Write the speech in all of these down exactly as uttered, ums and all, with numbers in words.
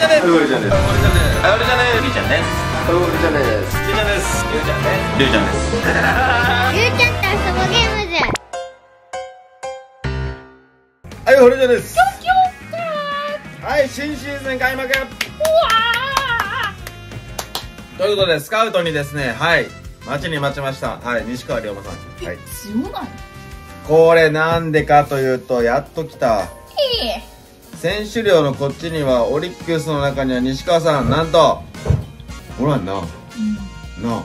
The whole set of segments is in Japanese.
じゃねえ、俺じゃねえ、俺じゃねえ、りゅうちゃんです、俺じゃねえです、りゅうちゃんです、りゅうちゃんです、りゅうちゃんです、りゅうちゃんと遊ぼうゲームズ、はい、俺じゃです、はい、新シーズン開幕、うわーということで、スカウトにですね、はい、待ちに待ちました、はい、西川龍馬さん、はい、強ないこれなんでかというと、やっと来た選手寮のこっちにはオリックスの中には西川さん、なんとおらんな、うん、な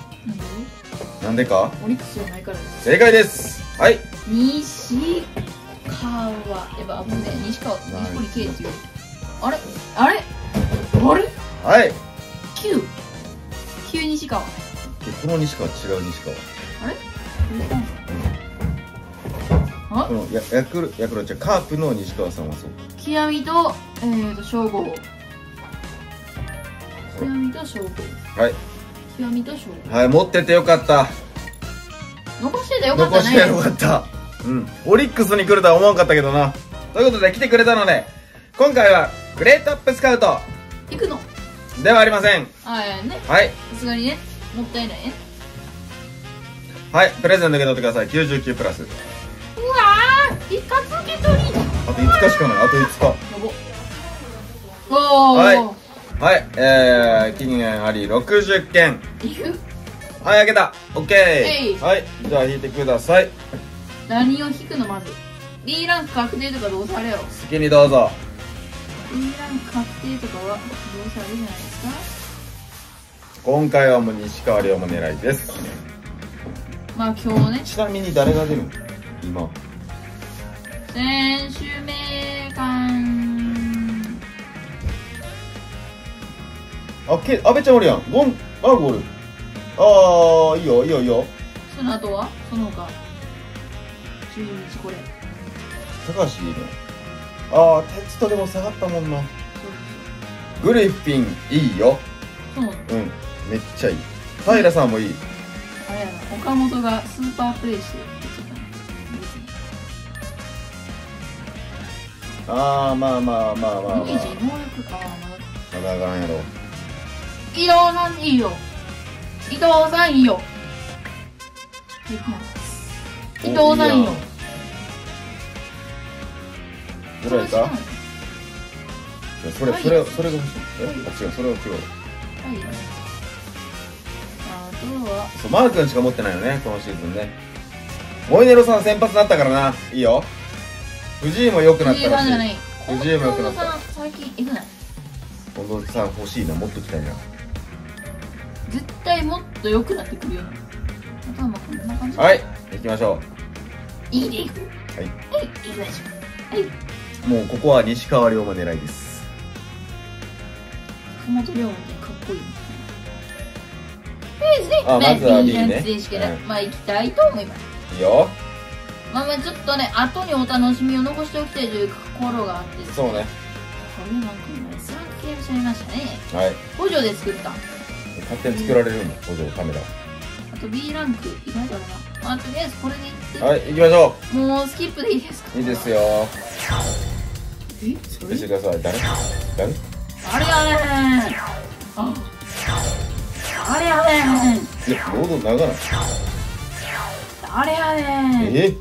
なんでかオリックスじゃないからです。正解です、はい、西川、やっぱ危ねえ、西川、西堀圭っていう、あれあれあれ、はい、旧旧西川、この西川違う西川、あれこのヤクルヤクルじゃカープの西川さんはそう、極みとえーと称号、極みと称号、はい、極みと称号、はい、持っててよかった、残しててよかったね、残しててよかった、うん、オリックスに来るとは思わんかったけどな。ということで来てくれたので、今回はグレートアップスカウト行くのではありません、ああね、はい、さすがにね、もったいないね、はい、プレゼント受け取ってください、きゅうじゅうきゅうプラス、うわー、いかつけ取り、あといつかしかない、あといつか、やば、はいはい、えー、金券ありろくじゅっけん、はい、開けた、オッケー、はい、じゃあ引いてください、何を引くの、まず B ランク確定とかどうされよ、好きにどうぞ、 B ランク確定とかはどうされるじゃないですか、今回はもう西川龍馬狙いです、まあ今日ね、ちなみに誰が出るの今、選手名鑑、あけ阿部ちゃんおるやん、ゴンマルゴおる、ああいいよいいよいいよ、その後はその他じゅうににちこれ高橋いいね、ああテストでも下がったもんな、グリフィンいいよ、そう、うん、めっちゃいい、平さんもいい、あれやな、岡本がスーパープレイしてる、ああまあまあまあまあまあ、能力かまだ上がらんやろ、伊藤さんいいよ、伊藤さんいいよ、伊藤さんいいよ、どれか、それそれそれが欲しい、え違う、それは違う、あとはそう、マー君しか持ってないよねこのシーズンね、モイネロさん先発になったからな、いいよ、藤井も良くなったらしい、藤井も良くなった、最近いくない、近藤さん欲しいな、もっと来たいな、絶対もっと良くなってくるよ、頭こんな感じ、はい行きましょう、いいでいく、はいはい行きましょう、はいもうここは西川龍馬狙いです、熊本龍馬ってかっこいい、あまずは B ね、まあ行きたいと思います、いいよ、まあまあちょっとね、後にお楽しみを残しておきたいという心があってですね、そうね、これなんか今さんけんいらっしゃいましたね、はい、補助で作った、勝手に作られるんだ、補助カメラ、あと B ランク意外だな、まあとりあえずこれでいって、はい、行きましょう、もうスキップでいいですか、いいですよ、えスキップしてください、誰誰あれやねん、ああれやねん、いや、ロード長ない、あれやねん、え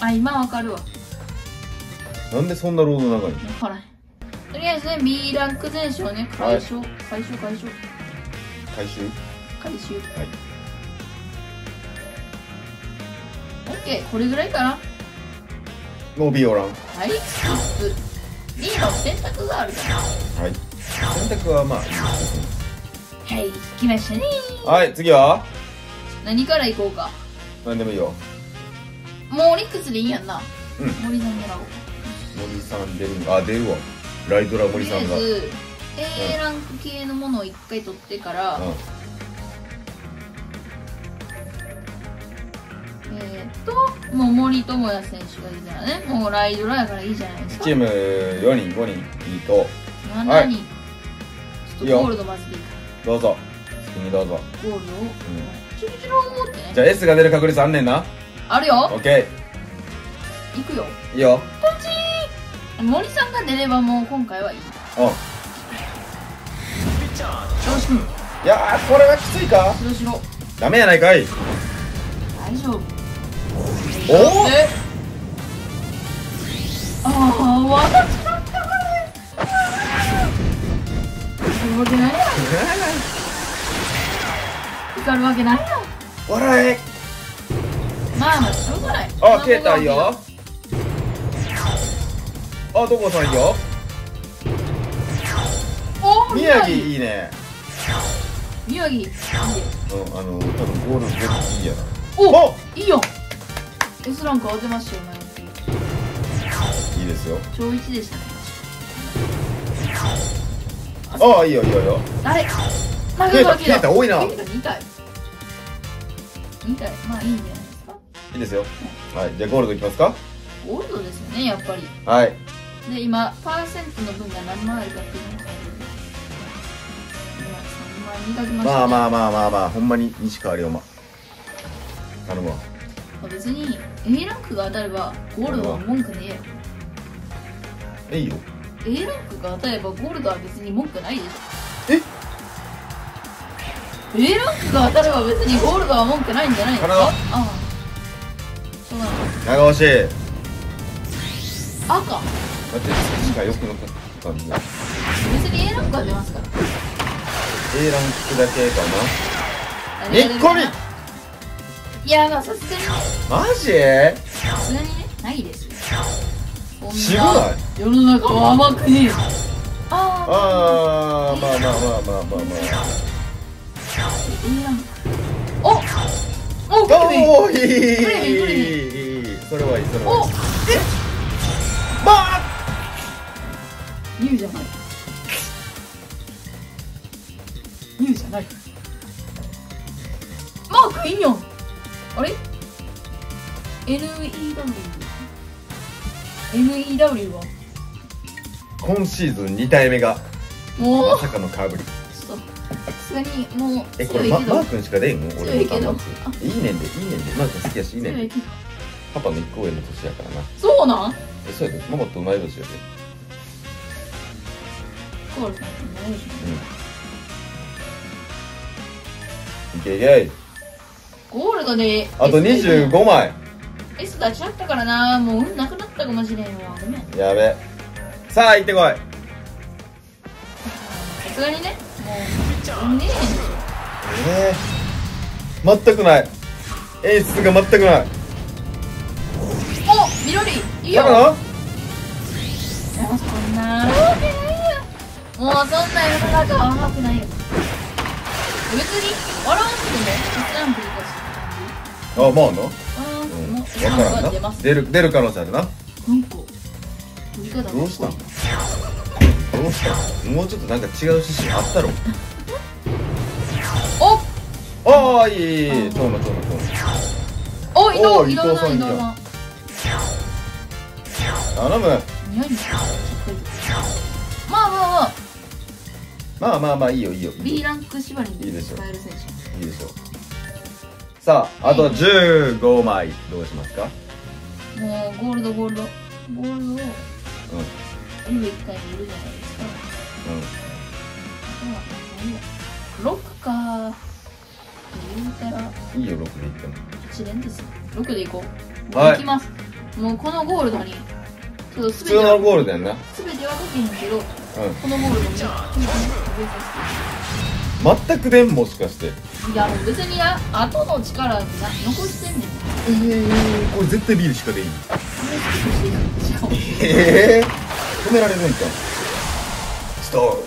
あ、今わかるわ。なんでそんなロード長いの？わからない。とりあえずね、B ランク全勝ね、解消、はい、解消、解消。回収？回収。はい。オッケー、これぐらいかな。もう B おらん。はい。スキップ。B の選択があるから。はい。選択はまあ。はい、来ましたねー。はい、次は？何から行こうか。何でもいいよ。もうオリックスでいいやんな、うん、森さん狙おう、森さん出る、あ出るわ、ライドラ森さんがとりあえず A ランク系のものをいっかい取ってから、うん、えっともう森友哉選手がいいからね、もうライドラやからいいじゃないですか、チームよにんごにんいいとしちにん、はい、ちょっとゴールドまずでいいからどうぞ好きにどうぞゴールドを、うん、チュルチュルを持ってね、じゃあ S が出る確率あんねんな、あるよ。オッケー。行くよ。いいよ。ポチー。森さんが出ればもう今回はいい。あ。く。いやー、これはきついか。後ろ後ろダメやないかい。大丈夫。おお、えああ、わかった。いるわけないやん。光るわけないやん。笑え。まあまあしょうがない。あ、消えたいよ。あ、どこさんよ。宮城いいね。宮城。うん、あの、多分ゴールドいいやな。お、いいよ。Sランク当てましたよ、前。いいですよ。超一でしたね。ああ、いいよいいよいいよ。あれ、消えた多いな。二体。二体、まあいいんじゃないですか。いいですよ。はい、じゃあゴールドいきますか。ゴールドですよね、やっぱり。はい。で、今パーセントの分が何枚かっていうの。まあまあまあまあまあ、ほんまに西川龍馬頼むわ。別に A ランクが当たればゴールドは文句ねえよ。えいよ。 A ランクが当たればゴールドは別に文句ないでしょ。え A ランクが当たれば別にゴールドは文句ないんじゃないですか。ああ、そうなの。長押し赤だって西川よくなかったんで、別に A ランクは出ますから。A ランクだけかな。にっこり。いや、まあさすがに。マジ？さすがにね、ないです。渋い。世の中は甘くねえ。ああ、まあまあまあまあまあまあ。お、お、お、お、いい。それはいい、それはいい。え、まあ。ニューじゃない。ニューじゃない。マークいいよ。あれ ?エヌイーダブリューエヌイーダブリュー は今シーズンにたいめがまさかのかぶり。ちょっとさすがにもう。え、これマークにしか出んの？俺のマークいいねんで、いいねんで、マーク好きやしいいねんで。パパのいっこ上の年やからな。そうなん？え、そうやで、ママと同い年やで。コールさんと同い年。うん。いけいけ。ゴールドであとにじゅうごまい S 出しちゃったからな。もう運なくなったかもしれんわ。ごめん、やべ。さあ行ってこい。さすがにね、もうねえ、えー、全くない。演出が全くない。おっ、緑いいよ。もうそんなもうそんな世の中は甘くないよ。別に笑わなくてもいちランクいたし。ああ、まあな。うん、分からんな。出る出る可能性あるな。なんか取り方どうしたん？どうしたん？もうちょっとなんか違う指針あったろ。お、ああ、いいいい。そうなそうなそうな。お、伊藤伊藤さん伊藤さん。頼む。まあまあまあ。まあまあまあいいよいいよ。B ランク縛りに使える選手。いいでしょう。さあ、あとじゅうごまいどうしますか。もうゴールドゴールドゴールドをうん上いっかいにいるじゃないですか。うん、ろくか言うたらいいよ。ろくでいっても一連です。ろくでいこう。はい、いきます。もうこのゴールドにちょっとすべてはゴールドやな。すべてはかけへんけど、このゴールドに全くでん。もしかして、いや、別にや後の力が残してんねん。ええ、これ絶対ビールしかでいい。ええ、止められないんか。スト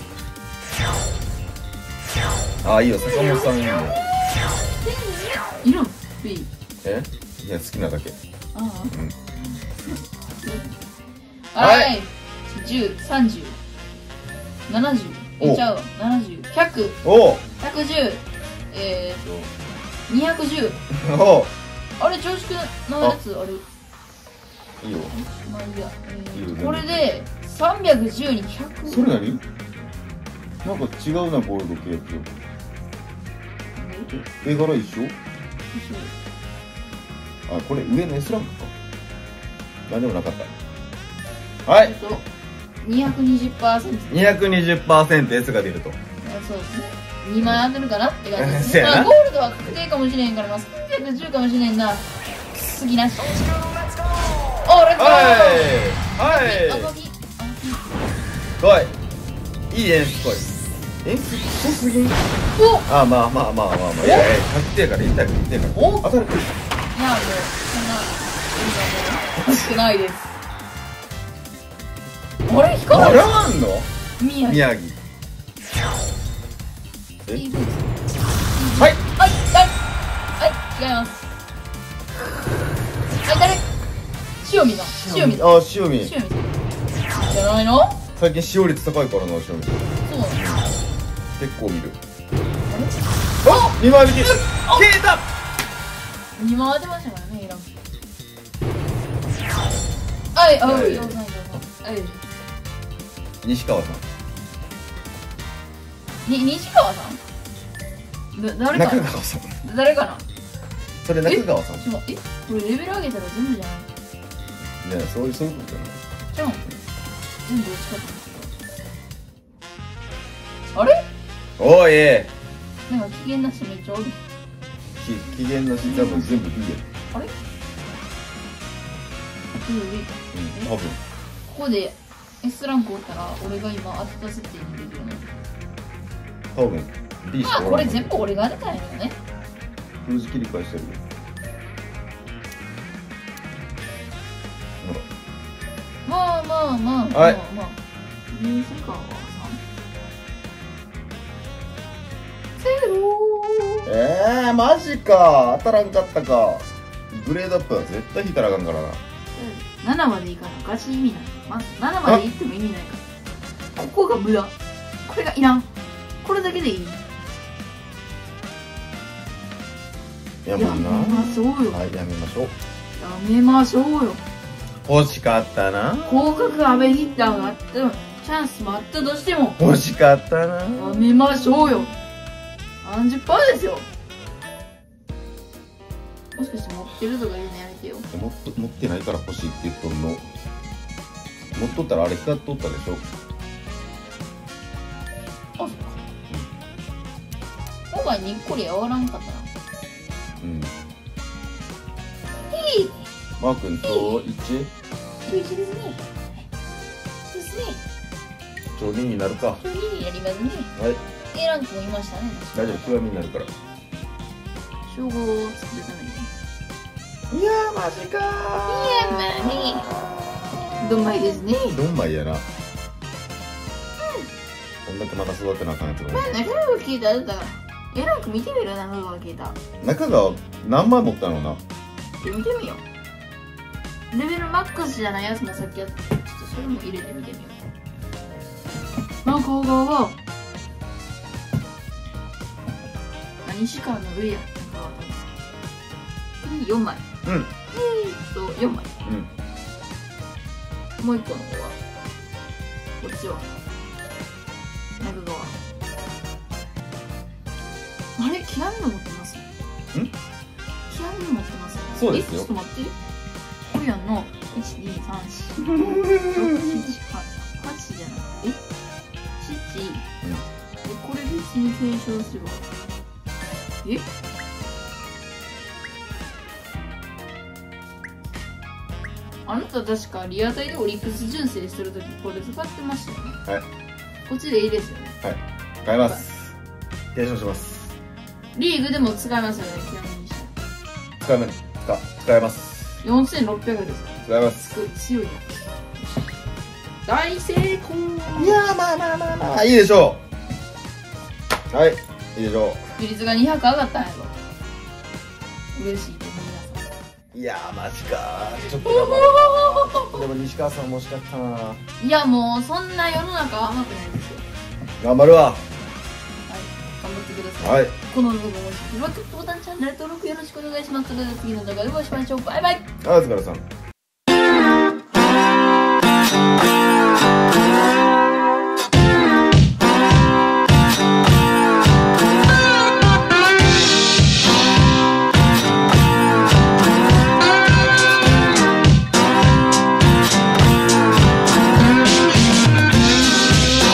ーン。ああ、いいよ。坂本さんいいよ。いるん？ビール。え？いや、好きなだけ。ああ、はい。じゅう、さんじゅう、ななじゅう、ちゃうわ、ななじゅう、ひゃく、ひゃくじゅう、えーと、にひゃくじゅう。あれ、調子くのやつある。いいよ。まあいいや。これでさんびゃくじゅうにひゃく。それ何？なんか違うな、ゴールド系やつ。絵柄一緒？一緒。あ、これ上の S ランクか。何でもなかった。はい。にひゃくにじゅっパーセント にひゃくにじゅっパーセント S が出ると。そうですね。にまい当てるかなって感じです。まあゴールドは確定かもしれんから、まあさんびゃくじゅうかもしれんな。次なし。おー、レッツゴー。はい。あこぎ。あこぎ。いいね、すごい。え、すごすぎん。お。あ、まあまあまあまあまあ。いや、確定から、いいから、いいから。お。当たる。いや、もうそんな欲しくないです。あれ、光る。あんの？宮城。はい。はい。はい。違います。はい、誰？塩見の。塩見。あ、塩見。塩見。じゃないの？最近使用率高いからな、塩見。そうなの。結構見る。あ、二枚引き。消えた。二枚当てましたからね、イラン。はい、あ、ようさん、ようさん。はい。西川さん。に、西川さん。だ、誰かな。中川さん。誰かな。それ中川さん。え、これレベル上げたら全部じゃない。ね、そういう、そういうことじゃない。じゃん。全部落ちた。あれ。おい。なんか機嫌なしめっちゃおる。き、機嫌なし、多分全部いいや。あれ。全部いい。うん、多分。ここで。S ランクおったら俺が今当てた設定にできるの多分 B しかおらんの。あ、これ全部俺が当てたんやね。封じ切り返してるよ。まあまあまあまあまあ西川さんゼロー。えー、マジか。当たらんかったか。グレードアップは絶対引いたらあかんからな。ななまでいかなガチ意味ない。まずななまでいっても意味ないから。ここが無駄。これがいらん。これだけでいい。やめましょうよ。はい、やめましょう。やめましょうよ。欲しかったな。広角アベヒッターがあってもチャンスもあったとしても欲しかったな。やめましょうよ。 さんじゅっパーセント ですよ。もしかして持ってるとか言うのやめてよ。持って、持ってないから欲しいって言っとんの。持っとったらあれ光っとったでしょ。あ、そっか。今回にっこりやわらんかったな。うん。いい。マー君と一。と一ですね。そうですね。上限になるか。上限になりますね。はい。Aランクもいましたね。大丈夫、極みになるから。称号を作るために。いやー、マジかー。いや、マジどんまいですね。どんまいやな。こんだけまた育てなあかんやつが。まあ、中川消えた。だったからエランク見てみる。中川消えた。中川何枚持ったのな。見てみよう。レベルマックスじゃないやつもさっきやった。ちょっとそれも入れてみてみよう。中川は西川の上やったか。よんまい。うん、えっとよんまい。うん、もういっこの方はこっちは中側。あれ、極みの持ってます。ん、極みの持ってます。そうですよ。え、ちょっと待って、これやんのいちにさんしろくしちはちじゃなくてえなな、うん、でこれ別に継承するわ。え、あなた確かリアタイでオリックス純正するときこれ使ってましたよね。はい。こっちでいいですよね。はい。使います。提唱します。リーグでも使えますよね、極みにした。使えます。使えます。よんせんろっぴゃくですか。使えます。すごい強いな。大成功。いやー、まあまあまあまあ、いいでしょう。はい、いいでしょう。比率がにひゃく上がったんやぞ。嬉しい。いやー、マジかー。ちょっとでも西川さんも惜しかったなー。いや、もうそんな世の中は甘くないですよ。頑張るわ。はい、頑張ってください。はい、この動画もよろしくボタンチャンネル登録よろしくお願いします。次の動画でお会いしましょう。バイバイ。あ、お疲れさん。